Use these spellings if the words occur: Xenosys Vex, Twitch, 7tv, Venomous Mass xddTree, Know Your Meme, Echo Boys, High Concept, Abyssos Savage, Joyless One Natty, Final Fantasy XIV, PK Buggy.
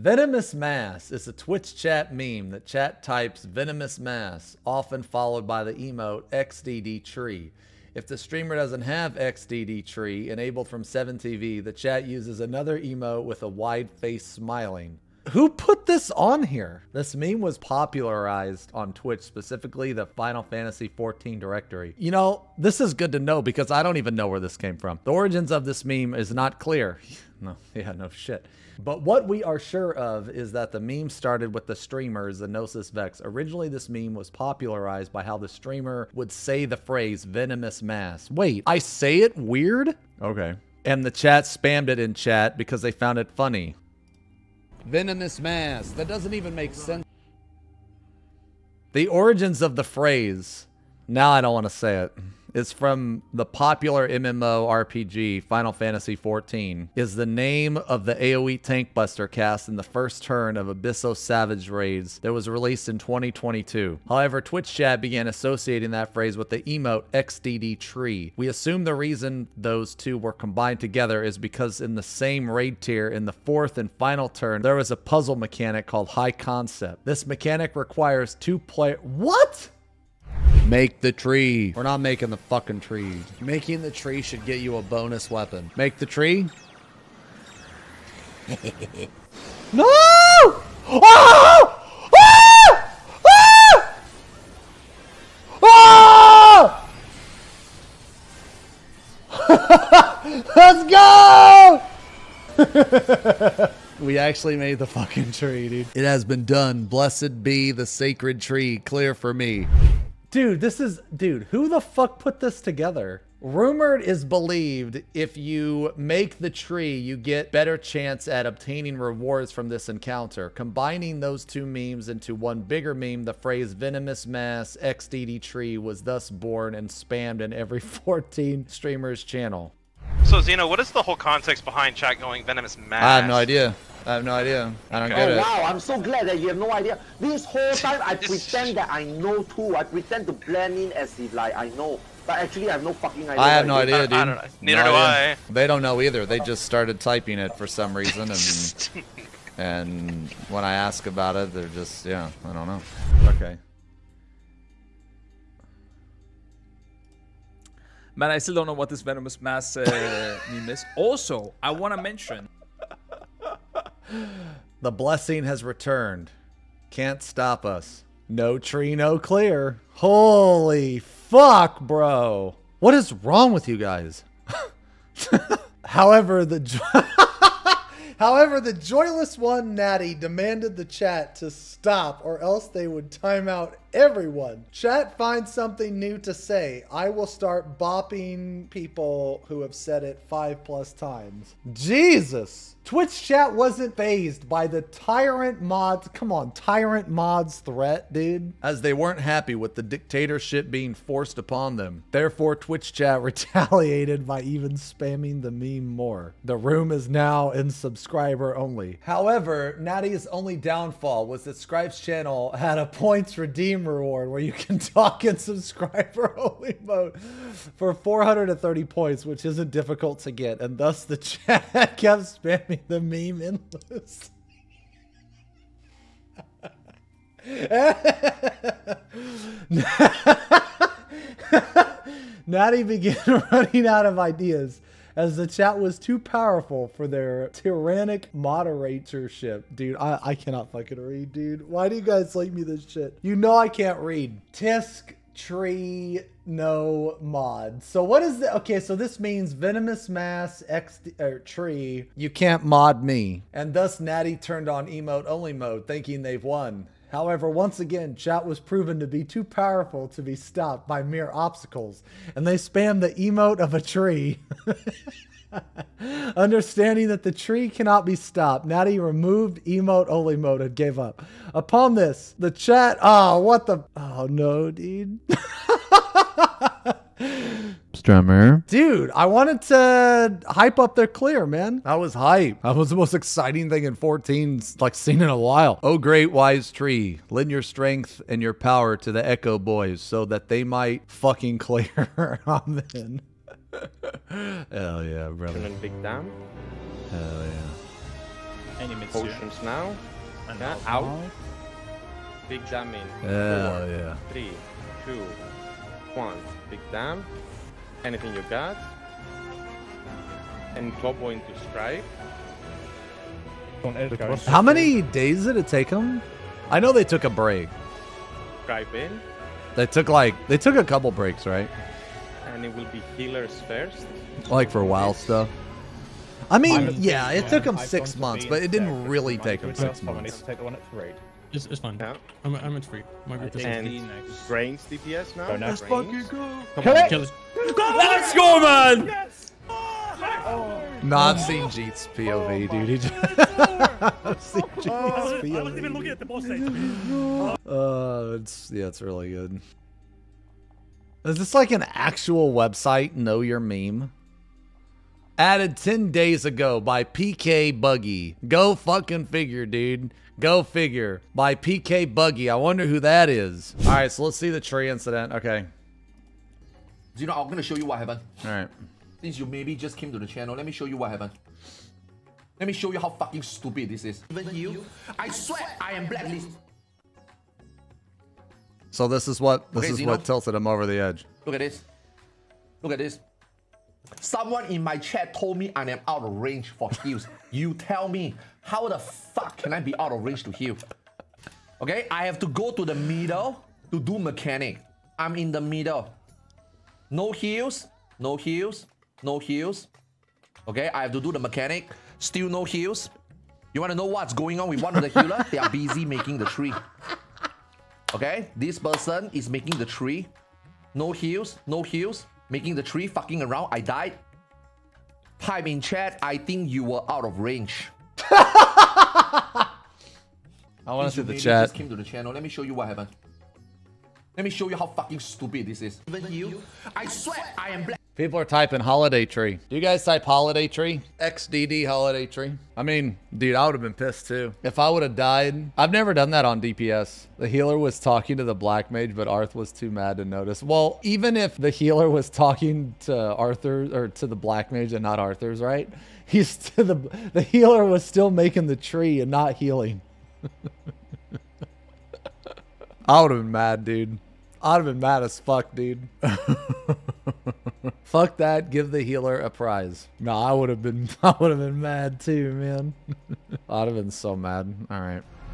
Venomous Mass is a Twitch chat meme that chat types Venomous Mass, often followed by the emote xddTree. If the streamer doesn't have xddTree enabled from 7tv, the chat uses another emote with a wide face smiling. Who put this on here? This meme was popularized on Twitch, specifically the Final Fantasy XIV directory. You know, this is good to know because I don't even know where this came from. The origins of this meme is not clear. No shit. But what we are sure of is that the meme started with the streamer Xenosys Vex. Originally, this meme was popularized by how the streamer would say the phrase venomous mass. Wait, I say it weird? Okay. And the chat spammed it in chat because they found it funny. Venomous mass. That doesn't even make sense. The origins of the phrase, now I don't want to say it, is from the popular MMORPG Final Fantasy XIV, is the name of the AoE tank buster cast in the first turn of Abyssos Savage raids that was released in 2022. However, Twitch chat began associating that phrase with the emote xddTree. We assume the reason those two were combined together is because in the same raid tier in the fourth and final turn, there was a puzzle mechanic called High Concept. This mechanic requires two-player... What?! Make the tree. We're not making the fucking tree. Making the tree should get you a bonus weapon. Make the tree. No! Oh! Oh! Oh! Oh! Oh! Let's go! We actually made the fucking tree, dude. It has been done. Blessed be the sacred tree, clear for me. Dude, this is... Dude, who the fuck put this together? Rumored is believed if you make the tree, you get better chance at obtaining rewards from this encounter. Combining those two memes into one bigger meme, the phrase venomous mass xddTree was thus born and spammed in every 14 streamer's channel. So, Xeno, what is the whole context behind chat going venomous mass? I have no idea. I have no idea. I don't get it. Wow, I'm so glad that you have no idea. This whole time I pretend that I know too. I pretend to blend in as if like I know. But actually I have no fucking idea. I have no idea, dude. I don't know. Neither do I. They don't know either. They just started typing it for some reason and when I ask about it, they're just, yeah, I don't know. Okay. Man, I still don't know what this venomous mass meme is. Also, I want to mention the blessing has returned. Can't stop us. No tree, no clear. Holy fuck, bro. What is wrong with you guys? However, the Joyless One Natty demanded the chat to stop or else they would time out everyone. Chat, find something new to say. I will start bopping people who have said it 5+ times. Jesus! Twitch chat wasn't phased by the tyrant mods. Come on, tyrant mods threat, dude. As they weren't happy with the dictatorship being forced upon them. Therefore, Twitch chat retaliated by even spamming the meme more. The room is now in subscriber only. However, Natty's only downfall was that Scribe's channel had a points redeem reward where you can talk in subscriber only mode for 430 points, which isn't difficult to get. And thus the chat kept spamming the meme endlessly. Natty began running out of ideas as the chat was too powerful for their tyrannic moderatorship. Dude, I cannot fucking read, dude. Why do you guys like me this shit? You know I can't read. Tisk tree no mod. So what is the... Okay, so this means venomous mass xddTree. You can't mod me. And thus Natty turned on emote only mode, thinking they've won. However, once again, chat was proven to be too powerful to be stopped by mere obstacles, and they spammed the emote of a tree. Understanding that the tree cannot be stopped, Natty removed emote only mode and gave up. Upon this, the chat... Oh, what the... Oh, no, dude. Strummer. Dude, I wanted to hype up their clear, man. I was hype. That was the most exciting thing in 14's like seen in a while. Oh, great wise tree, lend your strength and your power to the Echo Boys so that they might fucking clear on then. Hell yeah, brother. Hell yeah. Any Mitsu. Potions now. And yeah, out. Big damn in. Yeah, 4, 3, 2, 1. Big damn. Anything you got. And Globo into Strike. How many days did it take them? I know they took a break. Stripe in. They took a couple breaks, right? And it will be healers first. Like for a while stuff. I mean, yeah, it took them 6 months, but it didn't really take them 6 months. It's fine. Yeah. I'm at 3. My group is next. Grains DPS now. Let's fucking go. Let's go, man. Yes. Oh. Not seeing Jeet's POV, dude. He just... I've seen Jeet's POV. I wasn't even looking at the boss stage. Yeah, it's really good. Is this like an actual website, Know Your Meme? Added 10 days ago by PK Buggy. Go fucking figure, dude. Go figure. By PK Buggy. I wonder who that is. All right, so let's see the tree incident. Okay. You know, I'm going to show you what happened. All right. Since you maybe just came to the channel, let me show you what happened. Let me show you how fucking stupid this is. Even you, I swear I am blacklisted. So this is what tilted him over the edge. Look at this. Look at this. Someone in my chat told me I am out of range for heals. You tell me, how the fuck can I be out of range to heal? Okay, I have to go to the middle to do mechanic. I'm in the middle. No heals. No heals. No heals. Okay, I have to do the mechanic. Still no heals. You want to know what's going on with one of the healers? They are busy making the tree. Okay, this person is making the tree. No heals. No heals. Making the tree, fucking around. I died. Type in chat, I think you were out of range. I want to see the chat. Just came to the channel. Let me show you what happened. Let me show you how fucking stupid this is. Even you, I swear I am black. People are typing holiday tree. Do you guys type holiday tree? XDD holiday tree. I mean, dude, I would have been pissed too. If I would have died, I've never done that on DPS. The healer was talking to the black mage, but Arth was too mad to notice. Well, even if the healer was talking to Arthur or to the black mage and not Arthur's, right? He's to the healer was still making the tree and not healing. I would have been mad, dude. I'd have been mad as fuck, dude. Fuck that. Give the healer a prize. No, I would have been mad too, man. I'd have been so mad. All right.